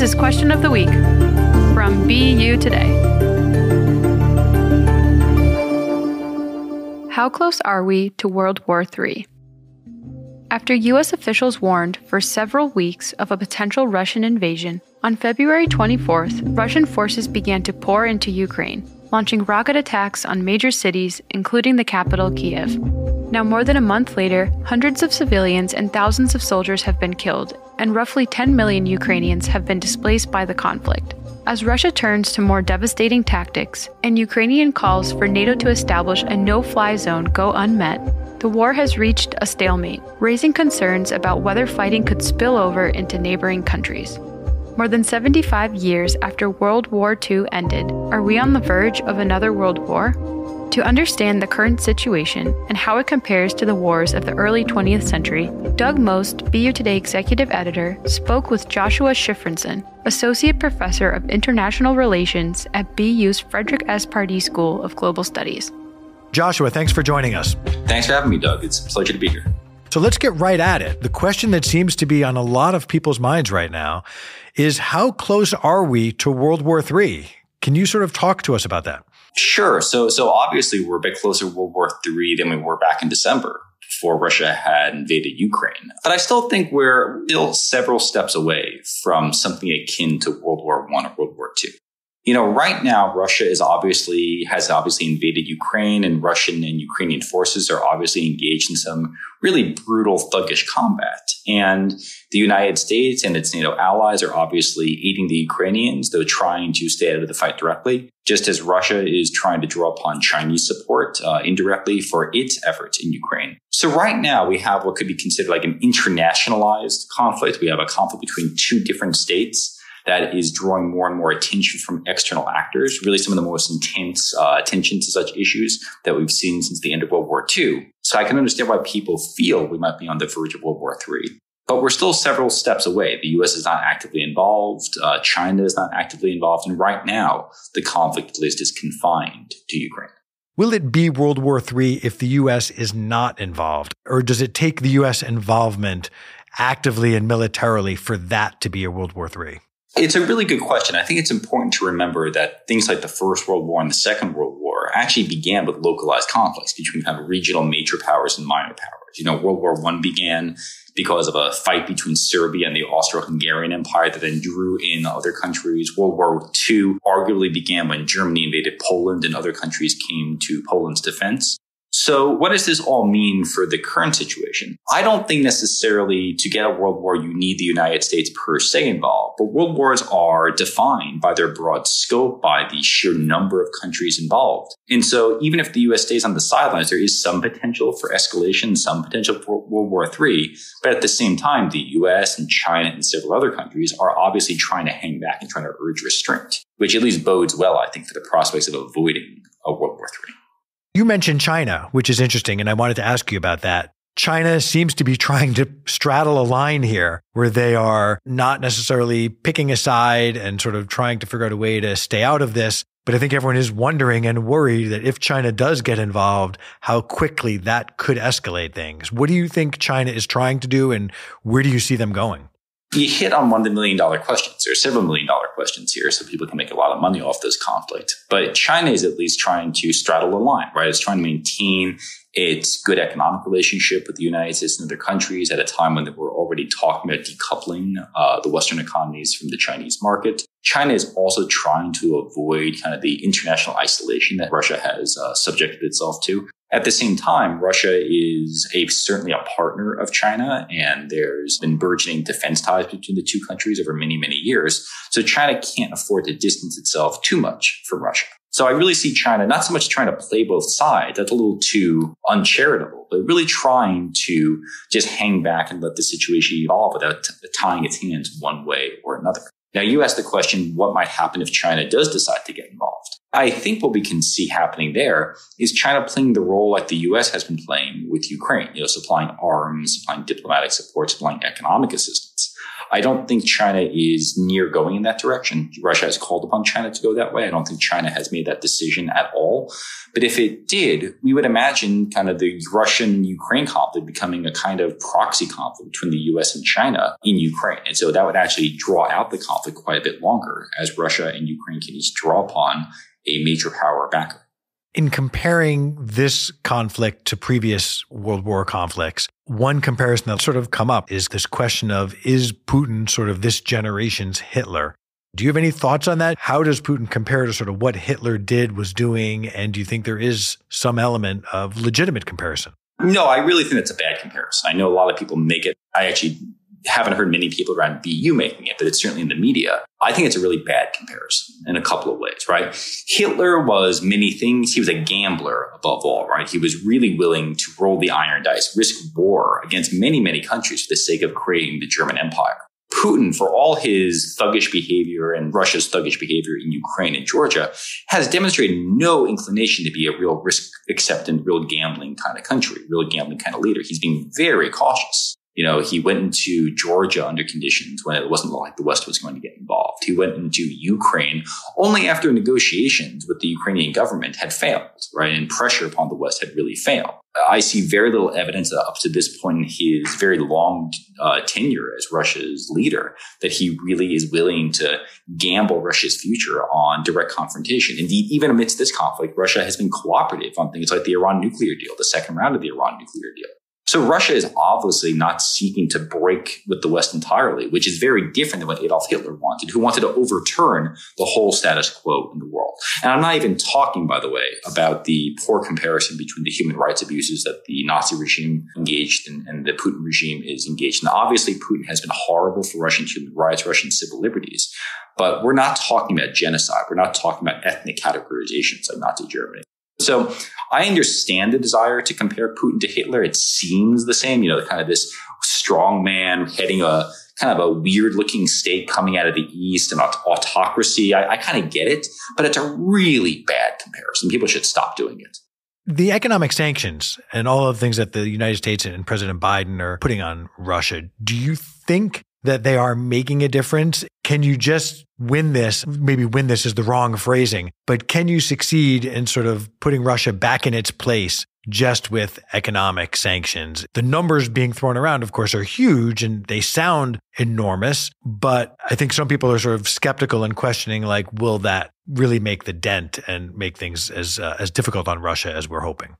This is Question of the Week from BU Today. How close are we to World War III? After US officials warned for several weeks of a potential Russian invasion, on February 24th, Russian forces began to pour into Ukraine, launching rocket attacks on major cities, including the capital, Kiev. Now, more than a month later, hundreds of civilians and thousands of soldiers have been killed, and roughly 10 million Ukrainians have been displaced by the conflict. As Russia turns to more devastating tactics, and Ukrainian calls for NATO to establish a no-fly zone go unmet, the war has reached a stalemate, raising concerns about whether fighting could spill over into neighboring countries. More than 75 years after World War II ended, are we on the verge of another world war? To understand the current situation and how it compares to the wars of the early 20th century, Doug Most, BU Today executive editor, spoke with Joshua Shifrinson, associate professor of international relations at BU's Frederick S. Pardee School of Global Studies. Joshua, thanks for joining us. Thanks for having me, Doug. It's a pleasure to be here. So let's get right at it. The question that seems to be on a lot of people's minds right now is, how close are we to World War III? Can you sort of talk to us about that? Sure. So obviously, we're a bit closer to World War III than we were back in December, before Russia had invaded Ukraine. But I still think we're still several steps away from something akin to World War I or World War II. You know, right now, Russia has obviously invaded Ukraine, and Russian and Ukrainian forces are obviously engaged in some really brutal, thuggish combat. And the United States and its NATO allies are obviously aiding the Ukrainians, though trying to stay out of the fight directly, just as Russia is trying to draw upon Chinese support indirectly for its efforts in Ukraine. So right now, we have what could be considered like an internationalized conflict. We have a conflict between two different states that is drawing more and more attention from external actors, really some of the most intense attention to such issues that we've seen since the end of World War II. So I can understand why people feel we might be on the verge of World War III. But we're still several steps away. The US is not actively involved. China is not actively involved. And right now, the conflict at least is confined to Ukraine. Will it be World War III if the US is not involved? Or does it take the US involvement actively and militarily for that to be a World War III? It's a really good question. I think it's important to remember that things like the First World War and the Second World War actually began with localized conflicts between kind of regional major powers and minor powers. You know, World War I began because of a fight between Serbia and the Austro-Hungarian Empire that then drew in other countries. World War II arguably began when Germany invaded Poland and other countries came to Poland's defense. So what does this all mean for the current situation? I don't think necessarily to get a world war, you need the United States per se involved, but world wars are defined by their broad scope, by the sheer number of countries involved. And so even if the U.S. stays on the sidelines, there is some potential for escalation, some potential for World War III. But at the same time, the U.S. and China and several other countries are obviously trying to hang back and trying to urge restraint, which at least bodes well, I think, for the prospects of avoiding a World War III. You mentioned China, which is interesting, and I wanted to ask you about that. China seems to be trying to straddle a line here where they are not necessarily picking a side and sort of trying to figure out a way to stay out of this. But I think everyone is wondering and worried that if China does get involved, how quickly that could escalate things. What do you think China is trying to do, and where do you see them going? You hit on one of the million-dollar questions, or several million-dollar questions here, so people can make a lot of money off this conflict. But China is at least trying to straddle a line, right? It's trying to maintain its good economic relationship with the United States and other countries at a time when we're already talking about decoupling the Western economies from the Chinese market. China is also trying to avoid kind of the international isolation that Russia has subjected itself to. At the same time, Russia is certainly a partner of China, and there's been burgeoning defense ties between the two countries over many, many years. So China can't afford to distance itself too much from Russia. So I really see China not so much trying to play both sides, that's a little too uncharitable, but really trying to just hang back and let the situation evolve without tying its hands one way or another. Now, you asked the question, what might happen if China does decide to get involved? I think what we can see happening there is China playing the role like the U.S. has been playing with Ukraine, you know, supplying arms, supplying diplomatic support, supplying economic assistance. I don't think China is near going in that direction. Russia has called upon China to go that way. I don't think China has made that decision at all. But if it did, we would imagine kind of the Russian-Ukraine conflict becoming a kind of proxy conflict between the US and China in Ukraine. And so that would actually draw out the conflict quite a bit longer as Russia and Ukraine can each draw upon a major power backer. In comparing this conflict to previous World War conflicts, one comparison that's sort of come up is this question of, is Putin sort of this generation's Hitler? Do you have any thoughts on that? How does Putin compare to sort of what Hitler did, was doing? And do you think there is some element of legitimate comparison? No, I really think that's a bad comparison. I know a lot of people make it. I actually haven't heard many people around BU making it, but it's certainly in the media. I think it's a really bad comparison in a couple of ways, right? Hitler was many things. He was a gambler above all, right? He was really willing to roll the iron dice, risk war against many, many countries for the sake of creating the German Empire. Putin, for all his thuggish behavior and Russia's thuggish behavior in Ukraine and Georgia, has demonstrated no inclination to be a real risk acceptant, real gambling kind of country, real gambling kind of leader. He's being very cautious. You know, he went into Georgia under conditions when it wasn't like the West was going to get involved. He went into Ukraine only after negotiations with the Ukrainian government had failed, right? And pressure upon the West had really failed. I see very little evidence up to this point in his very long tenure as Russia's leader that he really is willing to gamble Russia's future on direct confrontation. Indeed, even amidst this conflict, Russia has been cooperative on things like the Iran nuclear deal, the second round of the Iran nuclear deal. So Russia is obviously not seeking to break with the West entirely, which is very different than what Adolf Hitler wanted, who wanted to overturn the whole status quo in the world. And I'm not even talking, by the way, about the poor comparison between the human rights abuses that the Nazi regime engaged in and the Putin regime is engaged in. Now, obviously, Putin has been horrible for Russian human rights, Russian civil liberties, but we're not talking about genocide. We're not talking about ethnic categorizations like Nazi Germany. So I understand the desire to compare Putin to Hitler. It seems the same, you know, kind of this strong man heading a kind of a weird looking state coming out of the East and autocracy. I kind of get it, but it's a really bad comparison. People should stop doing it. The economic sanctions and all of the things that the United States and President Biden are putting on Russia, do you think that they are making a difference? Can you just win this? Maybe win this is the wrong phrasing, but can you succeed in sort of putting Russia back in its place just with economic sanctions? The numbers being thrown around, of course, are huge and they sound enormous, but I think some people are sort of skeptical and questioning, like, will that really make the dent and make things as difficult on Russia as we're hoping?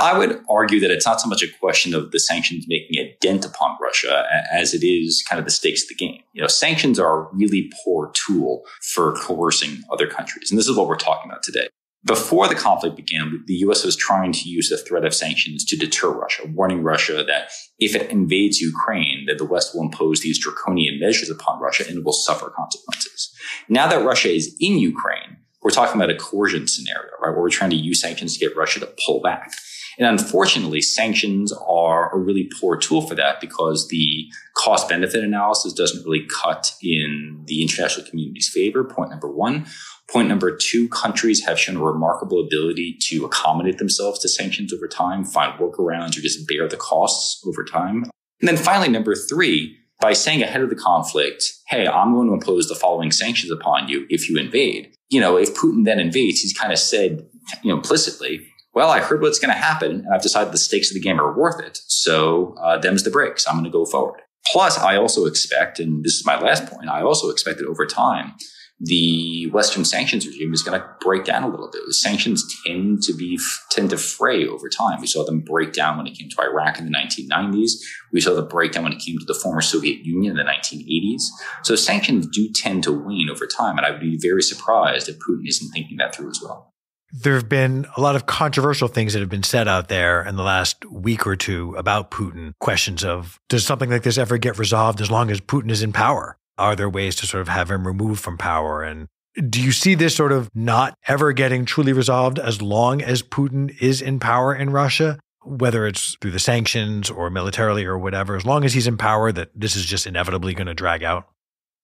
I would argue that it's not so much a question of the sanctions making a dent upon Russia as it is kind of the stakes of the game. You know, sanctions are a really poor tool for coercing other countries. And this is what we're talking about today. Before the conflict began, the US was trying to use the threat of sanctions to deter Russia, warning Russia that if it invades Ukraine, that the West will impose these draconian measures upon Russia and it will suffer consequences. Now that Russia is in Ukraine, we're talking about a coercion scenario, right? Where we're trying to use sanctions to get Russia to pull back. And unfortunately, sanctions are a really poor tool for that because the cost-benefit analysis doesn't really cut in the international community's favor, point number one. Point number two, countries have shown a remarkable ability to accommodate themselves to sanctions over time, find workarounds, or just bear the costs over time. And then finally, number three, by saying ahead of the conflict, hey, I'm going to impose the following sanctions upon you if you invade. You know, if Putin then invades, he's kind of said, you know, implicitly, well, I heard what's going to happen, and I've decided the stakes of the game are worth it. So them's the breaks. I'm going to go forward. Plus, I also expect, and this is my last point, I also expect that over time, the Western sanctions regime is going to break down a little bit. Sanctions tend to fray over time. We saw them break down when it came to Iraq in the 1990s. We saw the breakdown when it came to the former Soviet Union in the 1980s. So sanctions do tend to wane over time, and I would be very surprised if Putin isn't thinking that through as well. There have been a lot of controversial things that have been said out there in the last week or two about Putin. Questions of, does something like this ever get resolved as long as Putin is in power? Are there ways to sort of have him removed from power? And do you see this sort of not ever getting truly resolved as long as Putin is in power in Russia, whether it's through the sanctions or militarily or whatever, as long as he's in power, that this is just inevitably going to drag out?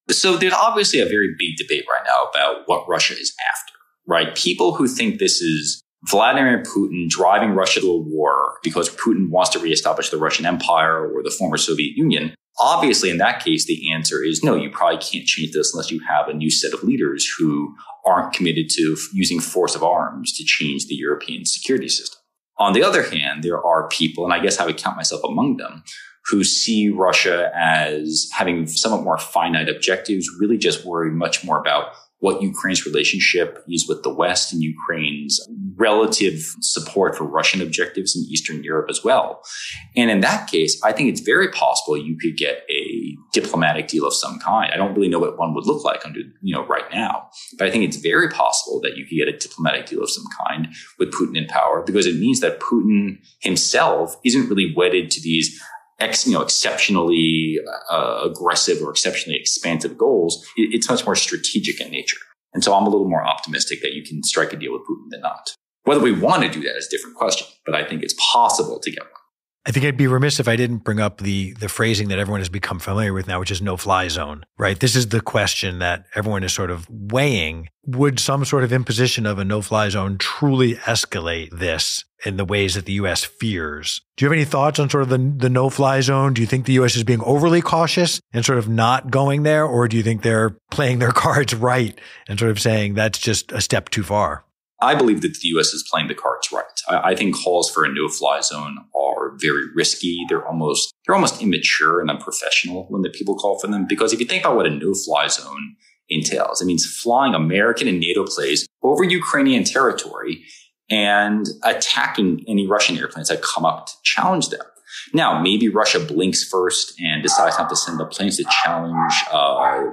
So there's obviously a very big debate right now about what Russia is after. Right? People who think this is Vladimir Putin driving Russia to a war because Putin wants to reestablish the Russian Empire or the former Soviet Union, obviously in that case, the answer is no, you probably can't change this unless you have a new set of leaders who aren't committed to using force of arms to change the European security system. On the other hand, there are people, and I guess I would count myself among them, who see Russia as having somewhat more finite objectives, really just worry much more about what Ukraine's relationship is with the West and Ukraine's relative support for Russian objectives in Eastern Europe as well. And in that case, I think it's very possible you could get a diplomatic deal of some kind. I don't really know what one would look like under, right now, but I think it's very possible that you could get a diplomatic deal of some kind with Putin in power, because it means that Putin himself isn't really wedded to these exceptionally aggressive or exceptionally expansive goals. It's much more strategic in nature. And so I'm a little more optimistic that you can strike a deal with Putin than not. Whether we want to do that is a different question, but I think it's possible to get one. I think I'd be remiss if I didn't bring up the phrasing that everyone has become familiar with now, which is no-fly zone, right? This is the question that everyone is sort of weighing. Would some sort of imposition of a no-fly zone truly escalate this in the ways that the U.S. fears? Do you have any thoughts on sort of the no-fly zone? Do you think the U.S. is being overly cautious and sort of not going there? Or do you think they're playing their cards right and sort of saying that's just a step too far? I believe that the U.S. is playing the cards right. I think calls for a no-fly zone are very risky. They're almost immature and unprofessional when the people call for them. Because if you think about what a no-fly zone entails, it means flying American and NATO planes over Ukrainian territory and attacking any Russian airplanes that come up to challenge them. Now, maybe Russia blinks first and decides not to send the planes to challenge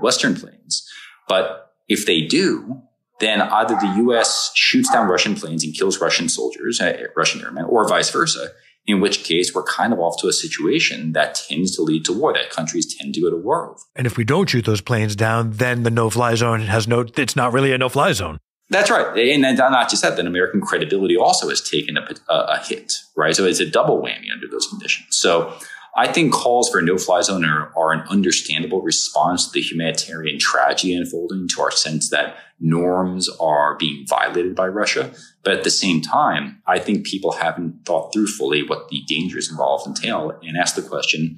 Western planes. But if they do, then either the U.S. shoots down Russian planes and kills Russian soldiers, Russian airmen, or vice versa, in which case we're kind of off to a situation that tends to lead to war, that countries tend to go to war over. And if we don't shoot those planes down, then the no-fly zone it's not really a no-fly zone. That's right. And not just that, then American credibility also has taken a hit, right? So it's a double whammy under those conditions. So I think calls for a no-fly zone are an understandable response to the humanitarian tragedy unfolding, to our sense that norms are being violated by Russia. But at the same time, I think people haven't thought through fully what the dangers involved entail and asked the question,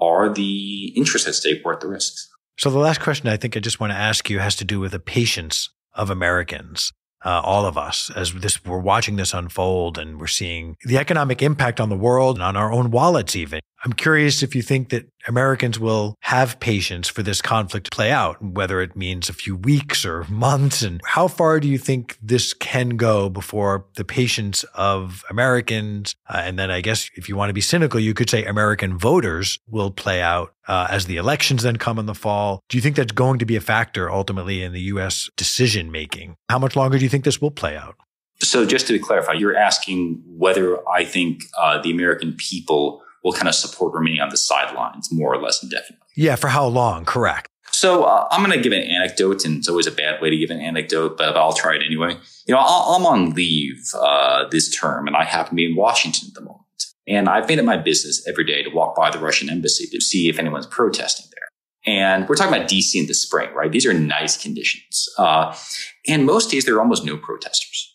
are the interests at stake worth the risks? So the last question I think I just want to ask you has to do with the patience of Americans. All of us, we're watching this unfold and we're seeing the economic impact on the world and on our own wallets even. I'm curious if you think that Americans will have patience for this conflict to play out, whether it means a few weeks or months, and how far do you think this can go before the patience of Americans, and then I guess if you want to be cynical, you could say American voters will play out as the elections then come in the fall. Do you think that's going to be a factor ultimately in the U.S. decision-making? How much longer do you think this will play out? So just to clarify, you're asking whether I think the American people will kind of support remaining on the sidelines more or less indefinitely. Yeah, for how long? Correct. So I'm going to give an anecdote, and it's always a bad way to give an anecdote, but I'll try it anyway. I'm on leave this term, and I happen to be in Washington at the moment. And I've made it my business every day to walk by the Russian embassy to see if anyone's protesting there. And we're talking about D.C. in the spring, right? These are nice conditions. And most days, there are almost no protesters.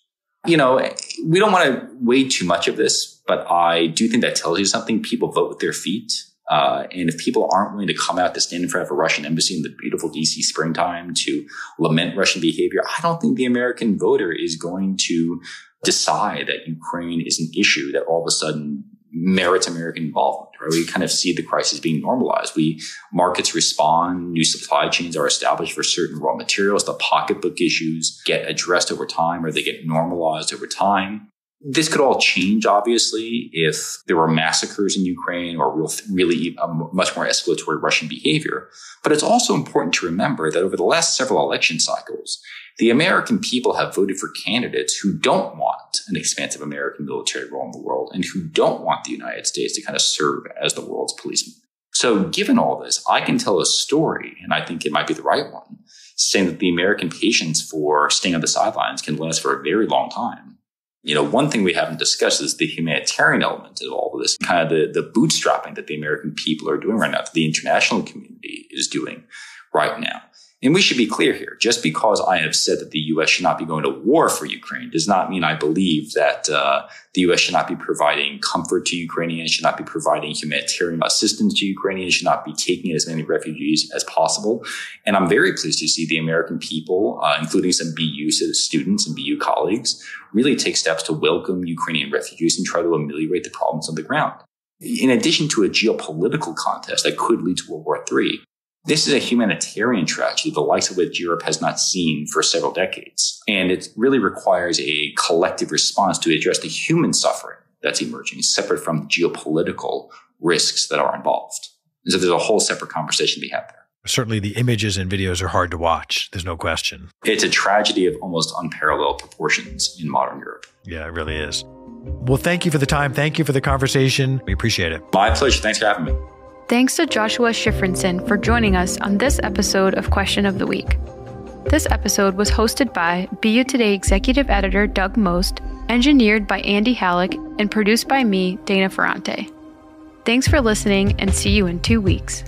We don't want to weigh too much of this, but I do think that tells you something. People vote with their feet. And if people aren't willing to come out to stand in front of a Russian embassy in the beautiful D.C. springtime to lament Russian behavior, I don't think the American voter is going to decide that Ukraine is an issue that all of a sudden merits American involvement. Right? We kind of see the crisis being normalized. Markets respond. New supply chains are established for certain raw materials. The pocketbook issues get addressed over time, or they get normalized over time. This could all change, obviously, if there were massacres in Ukraine or really much more escalatory Russian behavior. But it's also important to remember that over the last several election cycles, the American people have voted for candidates who don't want an expansive American military role in the world and who don't want the United States to kind of serve as the world's policeman. So given all this, I can tell a story, and I think it might be the right one, saying that the American patience for staying on the sidelines can last for a very long time. One thing we haven't discussed is the humanitarian element of all of this, kind of the bootstrapping that the American people are doing right now, that the international community is doing right now. And we should be clear here. Just because I have said that the U.S. should not be going to war for Ukraine does not mean I believe that the U.S. should not be providing comfort to Ukrainians, should not be providing humanitarian assistance to Ukrainians, should not be taking as many refugees as possible. And I'm very pleased to see the American people, including some BU students and BU colleagues, really take steps to welcome Ukrainian refugees and try to ameliorate the problems on the ground. In addition to a geopolitical contest that could lead to World War III, this is a humanitarian tragedy, the likes of which Europe has not seen for several decades. And it really requires a collective response to address the human suffering that's emerging, separate from the geopolitical risks that are involved. And so there's a whole separate conversation to be had there. Certainly the images and videos are hard to watch. There's no question. It's a tragedy of almost unparalleled proportions in modern Europe. Yeah, it really is. Well, thank you for the time. Thank you for the conversation. We appreciate it. My pleasure. Thanks for having me. Thanks to Joshua Shifrinson for joining us on this episode of Question of the Week. This episode was hosted by BU Today executive editor Doug Most, engineered by Andy Halleck, and produced by me, Dana Ferrante. Thanks for listening, and see you in 2 weeks.